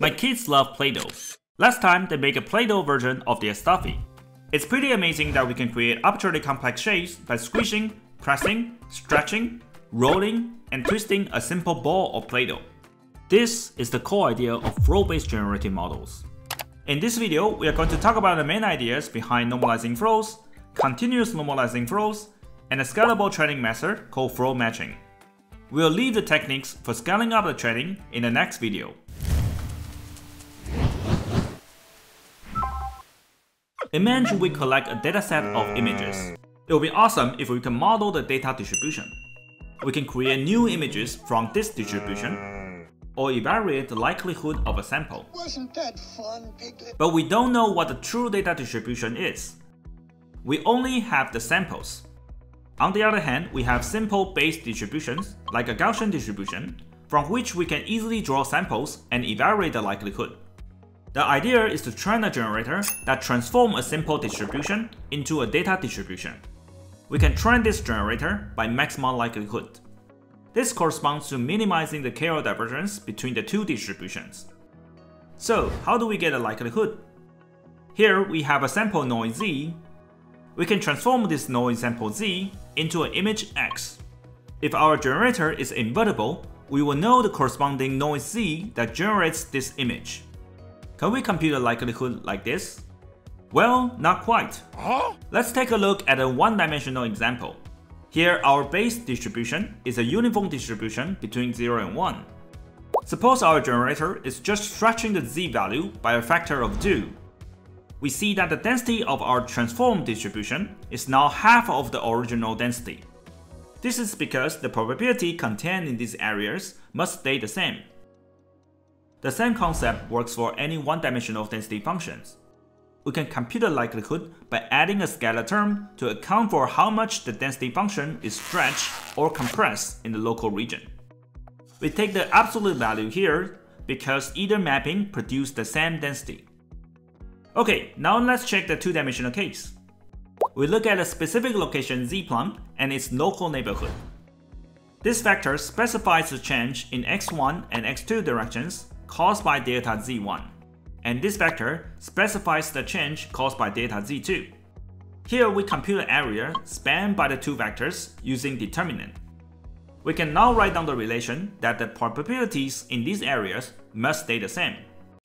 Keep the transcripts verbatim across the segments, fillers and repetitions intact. My kids love Play-Doh. Last time, they made a Play-Doh version of their stuffing. It's pretty amazing that we can create arbitrarily complex shapes by squishing, pressing, stretching, rolling, and twisting a simple ball of Play-Doh. This is the core idea of flow-based generative models. In this video, we are going to talk about the main ideas behind normalizing flows, continuous normalizing flows, and a scalable training method called flow matching. We'll leave the techniques for scaling up the training in the next video. Imagine we collect a dataset of images. It would be awesome if we can model the data distribution. We can create new images from this distribution, or evaluate the likelihood of a sample. Wasn't that fun, Piglet? But we don't know what the true data distribution is. We only have the samples. On the other hand, we have simple Bayes distributions, like a Gaussian distribution, from which we can easily draw samples and evaluate the likelihood. The idea is to train a generator that transforms a simple distribution into a data distribution. We can train this generator by maximum likelihood. This corresponds to minimizing the K L divergence between the two distributions. So, how do we get a likelihood? Here we have a sample noise Z. We can transform this noise sample Z into an image X. If our generator is invertible, we will know the corresponding noise Z that generates this image. Can we compute a likelihood like this? Well, not quite. Huh? Let's take a look at a one-dimensional example. Here, our Bayes distribution is a uniform distribution between zero and one. Suppose our generator is just stretching the Z value by a factor of two. We see that the density of our transform distribution is now half of the original density. This is because the probability contained in these areas must stay the same. The same concept works for any one-dimensional density functions. We can compute the likelihood by adding a scalar term to account for how much the density function is stretched or compressed in the local region. We take the absolute value here because either mapping produced the same density. Okay, now let's check the two-dimensional case. We look at a specific location Z plump and its local neighborhood. This vector specifies the change in x one and x two directions caused by delta z one, and this vector specifies the change caused by delta z two. Here we compute the area spanned by the two vectors using determinant. We can now write down the relation that the probabilities in these areas must stay the same.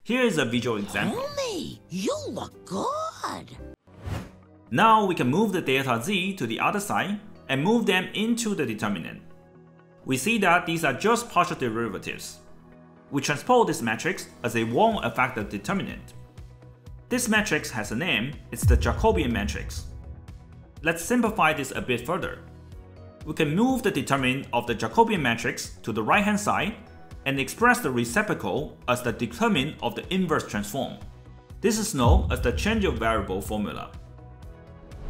Here is a visual example. Homie, you look good! Now we can move the delta z to the other side and move them into the determinant. We see that these are just partial derivatives. We transpose this matrix as it won't affect the determinant. This matrix has a name, it's the Jacobian matrix. Let's simplify this a bit further. We can move the determinant of the Jacobian matrix to the right hand side and express the reciprocal as the determinant of the inverse transform. This is known as the change of variable formula.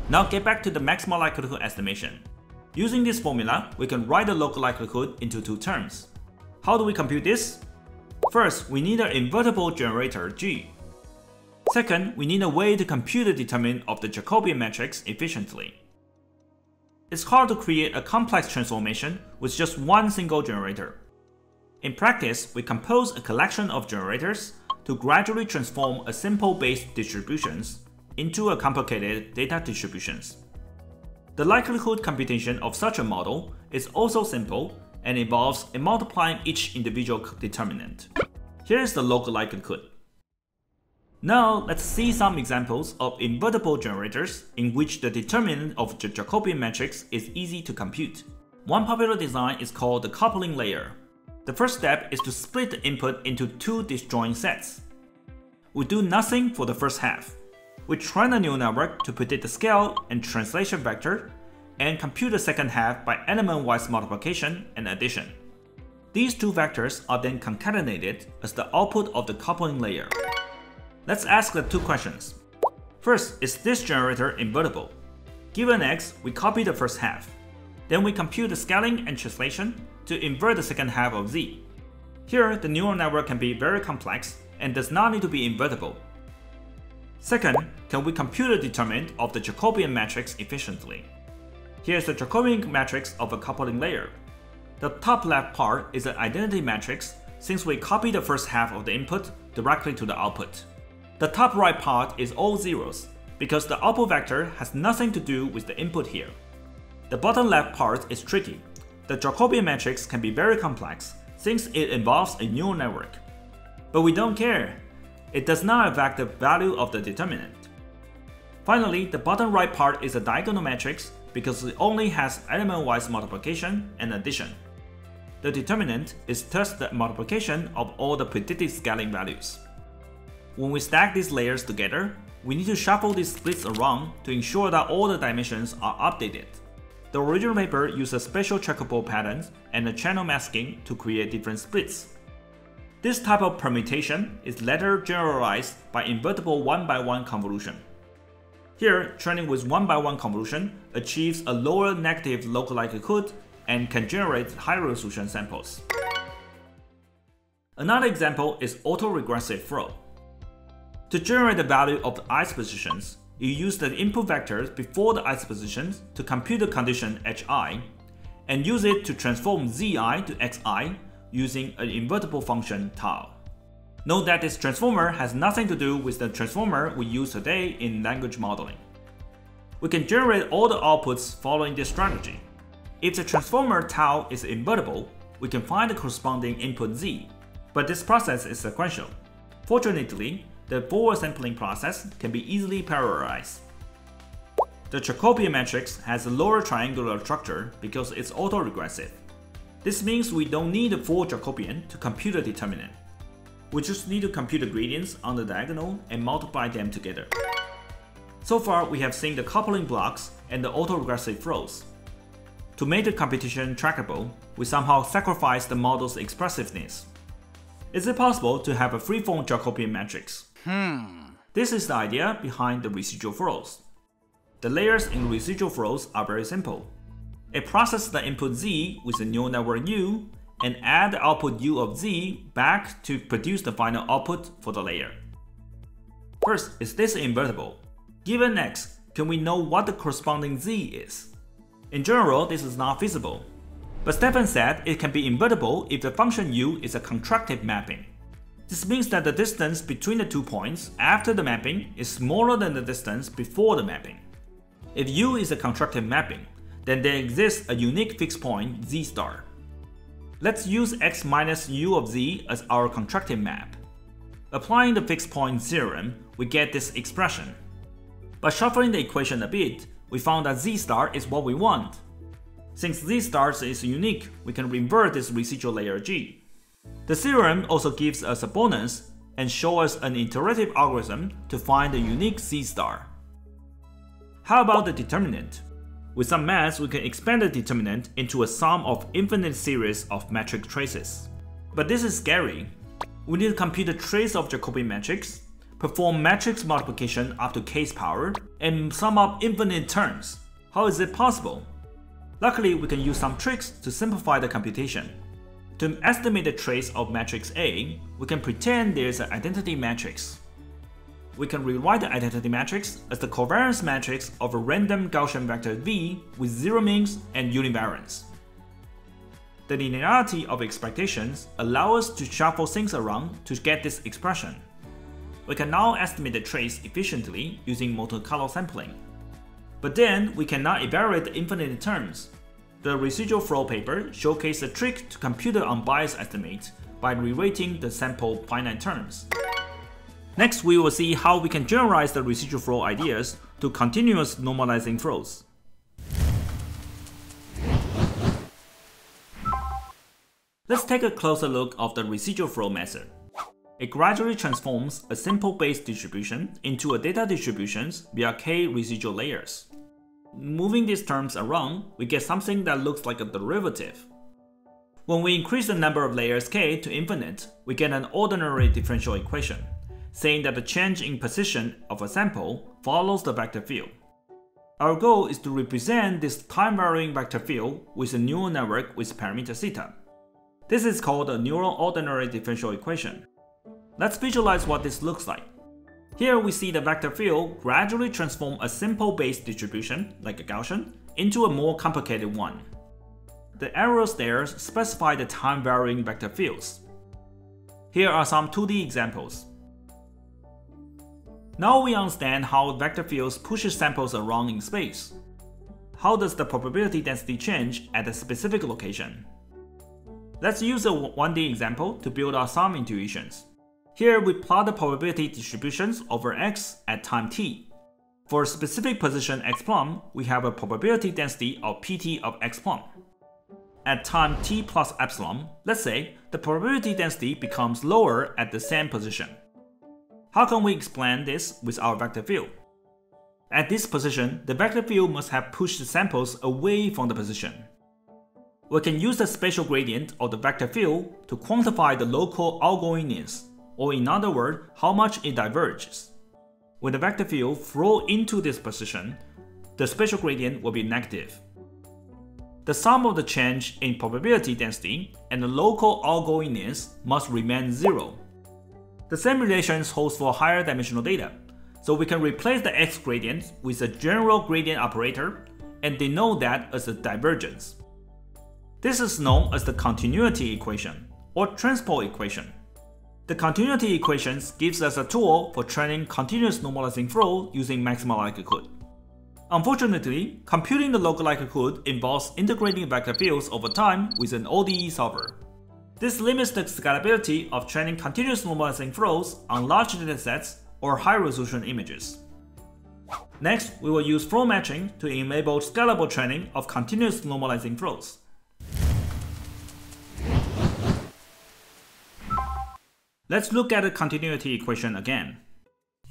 Now get back to the maximal likelihood estimation. Using this formula, we can write the local likelihood into two terms. How do we compute this? First, we need an invertible generator G. Second, we need a way to compute the determinant of the Jacobian matrix efficiently. It's hard to create a complex transformation with just one single generator. In practice, we compose a collection of generators to gradually transform a simple Bayes distributions into a complicated data distributions. The likelihood computation of such a model is also simple and involves multiplying each individual determinant. Here is the local likelihood. Now let's see some examples of invertible generators in which the determinant of the Jacobian matrix is easy to compute. One popular design is called the coupling layer. The first step is to split the input into two disjoint sets. We do nothing for the first half. We train a neural network to predict the scale and translation vector and compute the second half by element-wise multiplication and addition. These two vectors are then concatenated as the output of the coupling layer. Let's ask the two questions. First, is this generator invertible? Given x, we copy the first half. Then we compute the scaling and translation to invert the second half of z. Here, the neural network can be very complex and does not need to be invertible. Second, can we compute the determinant of the Jacobian matrix efficiently? Here's the Jacobian matrix of a coupling layer. The top left part is an identity matrix since we copy the first half of the input directly to the output. The top right part is all zeros, because the output vector has nothing to do with the input here. The bottom left part is tricky. The Jacobian matrix can be very complex, since it involves a neural network. But we don't care. It does not affect the value of the determinant. Finally, the bottom right part is a diagonal matrix because it only has element-wise multiplication and addition. The determinant is just the multiplication of all the predicted scaling values. When we stack these layers together, we need to shuffle these splits around to ensure that all the dimensions are updated. The original paper uses special checkable patterns and the channel masking to create different splits. This type of permutation is later generalized by invertible one by one convolution. Here, training with one by one convolution achieves a lower negative local likelihood and can generate higher resolution samples. Another example is autoregressive flow. To generate the value of the ice positions, you use the input vectors before the ice positions to compute the condition hi, and use it to transform zi to xi using an invertible function tau. Note that this transformer has nothing to do with the transformer we use today in language modeling. We can generate all the outputs following this strategy. If the transformer tau is invertible, we can find the corresponding input z, but this process is sequential. Fortunately, the forward sampling process can be easily parallelized. The Jacobian matrix has a lower triangular structure because it's autoregressive. This means we don't need a full Jacobian to compute the determinant. We just need to compute the gradients on the diagonal and multiply them together. So far, we have seen the coupling blocks and the autoregressive flows. To make the computation trackable, we somehow sacrifice the model's expressiveness. Is it possible to have a free-form Jacobian matrix? Hmm. This is the idea behind the residual flows. The layers in residual flows are very simple. It processes the input z with the neural network u and add the output u of z back to produce the final output for the layer. First, is this invertible? Given x, can we know what the corresponding z is? In general, this is not feasible. But Stefan said it can be invertible if the function u is a contractive mapping. This means that the distance between the two points after the mapping is smaller than the distance before the mapping. If u is a contractive mapping, then there exists a unique fixed point z star. Let's use x minus u of z as our contractive map. Applying the fixed point theorem, we get this expression. By shuffling the equation a bit, we found that z star is what we want. Since z star is unique, we can reinvert this residual layer G. The theorem also gives us a bonus and shows us an iterative algorithm to find the unique z star. How about the determinant? With some math, we can expand the determinant into a sum of infinite series of metric traces. But this is scary. We need to compute the trace of Jacobian matrix, perform matrix multiplication up to k's power, and sum up infinite terms. How is it possible? Luckily, we can use some tricks to simplify the computation. To estimate the trace of matrix A, we can pretend there is an identity matrix. We can rewrite the identity matrix as the covariance matrix of a random Gaussian vector v with zero means and univariance. The linearity of expectations allows us to shuffle things around to get this expression. We can now estimate the trace efficiently using multicolor sampling. But then we cannot evaluate the infinite terms. The residual flow paper showcased a trick to compute the unbiased estimate by rewriting the sample finite terms. Next, we will see how we can generalize the residual flow ideas to continuous normalizing flows. Let's take a closer look at the residual flow method. It gradually transforms a simple base distribution into a data distribution via k residual layers. Moving these terms around, we get something that looks like a derivative. When we increase the number of layers k to infinite, we get an ordinary differential equation, saying that the change in position of a sample follows the vector field. Our goal is to represent this time-varying vector field with a neural network with parameter theta. This is called a neural ordinary differential equation. Let's visualize what this looks like. Here we see the vector field gradually transform a simple base distribution, like a Gaussian, into a more complicated one. The arrows there specify the time-varying vector fields. Here are some two D examples. Now we understand how vector fields push samples around in space. How does the probability density change at a specific location? Let's use a one D example to build out some intuitions. Here we plot the probability distributions over x at time t. For a specific position x plum, we have a probability density of pt of x plum. At time t plus epsilon, let's say, the probability density becomes lower at the same position. How can we explain this with our vector field? At this position, the vector field must have pushed the samples away from the position. We can use the spatial gradient of the vector field to quantify the local outgoingness, or in other words, how much it diverges. When the vector field flows into this position, the spatial gradient will be negative. The sum of the change in probability density and the local outgoingness must remain zero. The same relations holds for higher dimensional data, so we can replace the x gradient with a general gradient operator and denote that as a divergence. This is known as the continuity equation, or transport equation. The continuity equations gives us a tool for training continuous normalizing flow using maximal likelihood. Unfortunately, computing the local likelihood involves integrating vector fields over time with an O D E solver. This limits the scalability of training continuous normalizing flows on large datasets or high-resolution images. Next, we will use flow matching to enable scalable training of continuous normalizing flows. Let's look at the continuity equation again.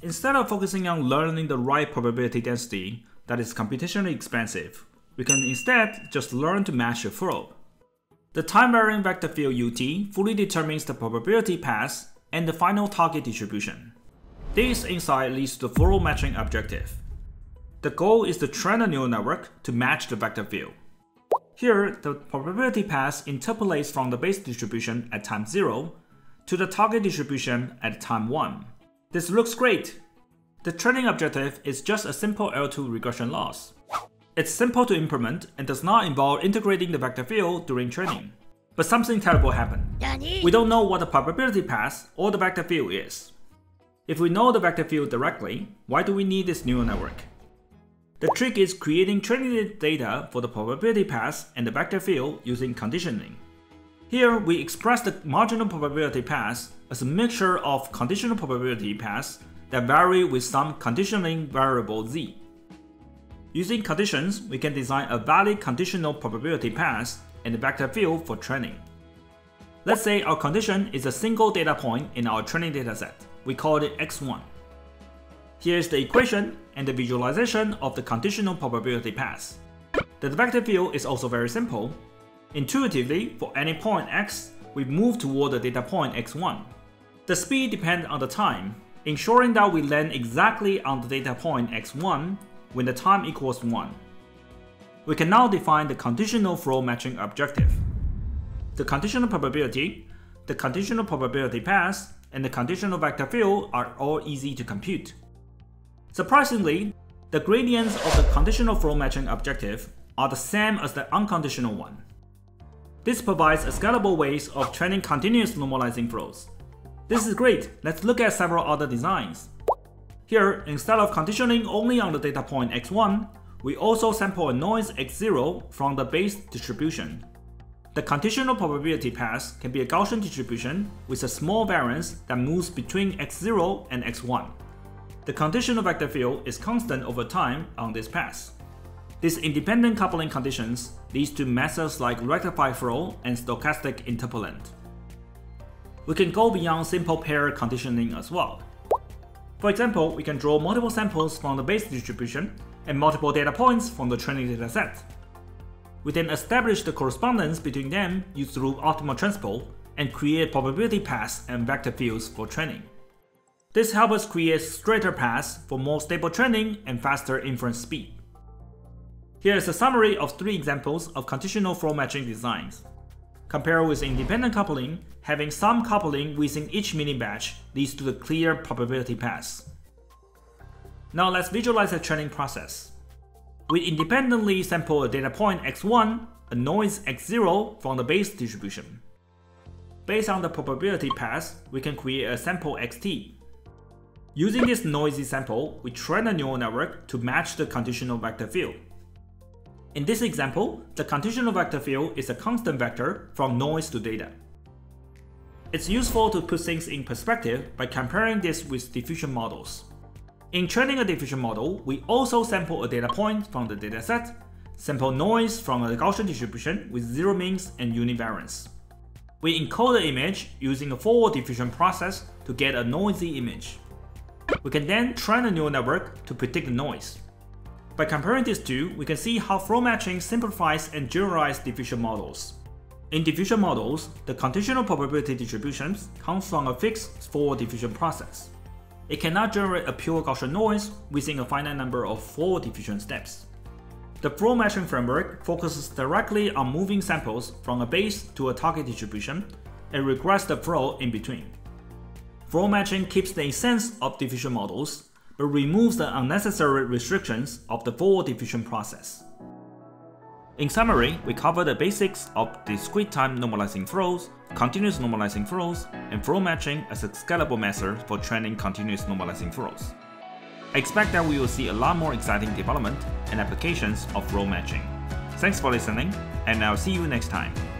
Instead of focusing on learning the right probability density that is computationally expensive, we can instead just learn to match the flow. The time-varying vector field U T fully determines the probability path and the final target distribution. This insight leads to the flow matching objective. The goal is to train a neural network to match the vector field. Here, the probability path interpolates from the base distribution at time zero to the target distribution at time one. This looks great! The training objective is just a simple L two regression loss. It's simple to implement and does not involve integrating the vector field during training. But something terrible happened. We don't know what the probability path or the vector field is. If we know the vector field directly, why do we need this neural network? The trick is creating training data for the probability path and the vector field using conditioning. Here, we express the marginal probability path as a mixture of conditional probability paths that vary with some conditioning variable z. Using conditions, we can design a valid conditional probability path and the vector field for training. Let's say our condition is a single data point in our training dataset. We call it x one. Here's the equation and the visualization of the conditional probability path. The vector field is also very simple. Intuitively, for any point x, we move toward the data point x one. The speed depends on the time, ensuring that we land exactly on the data point x one when the time equals one. We can now define the conditional flow matching objective. The conditional probability, the conditional probability path, and the conditional vector field are all easy to compute. Surprisingly, the gradients of the conditional flow matching objective are the same as the unconditional one. This provides a scalable way of training continuous normalizing flows. This is great, let's look at several other designs. Here, instead of conditioning only on the data point x one, we also sample a noise x zero from the base distribution. The conditional probability path can be a Gaussian distribution with a small variance that moves between x zero and x one. The conditional vector field is constant over time on this path. These independent coupling conditions leads to methods like rectified flow and stochastic interpolant. We can go beyond simple pair conditioning as well. For example, we can draw multiple samples from the base distribution and multiple data points from the training dataset. We then establish the correspondence between them used through optimal transport and create probability paths and vector fields for training. This helps us create straighter paths for more stable training and faster inference speed. Here is a summary of three examples of conditional flow matching designs. Compared with independent coupling, having some coupling within each mini-batch leads to the clear probability paths. Now let's visualize the training process. We independently sample a data point x one, a noise x zero from the base distribution. Based on the probability path, we can create a sample xt. Using this noisy sample, we train the neural network to match the conditional vector field. In this example, the conditional vector field is a constant vector from noise to data. It's useful to put things in perspective by comparing this with diffusion models. In training a diffusion model, we also sample a data point from the dataset, sample noise from a Gaussian distribution with zero means and univariance. We encode the image using a forward diffusion process to get a noisy image. We can then train the neural network to predict the noise. By comparing these two, we can see how flow matching simplifies and generalizes diffusion models. In diffusion models, the conditional probability distributions come from a fixed forward diffusion process. It cannot generate a pure Gaussian noise within a finite number of forward diffusion steps. The flow matching framework focuses directly on moving samples from a base to a target distribution and regress the flow in between. Flow matching keeps the essence of diffusion models, but removes the unnecessary restrictions of the forward diffusion process. In summary, we cover the basics of discrete time normalizing flows, continuous normalizing flows, and flow matching as a scalable method for training continuous normalizing flows. I expect that we will see a lot more exciting development and applications of flow matching. Thanks for listening, and I'll see you next time.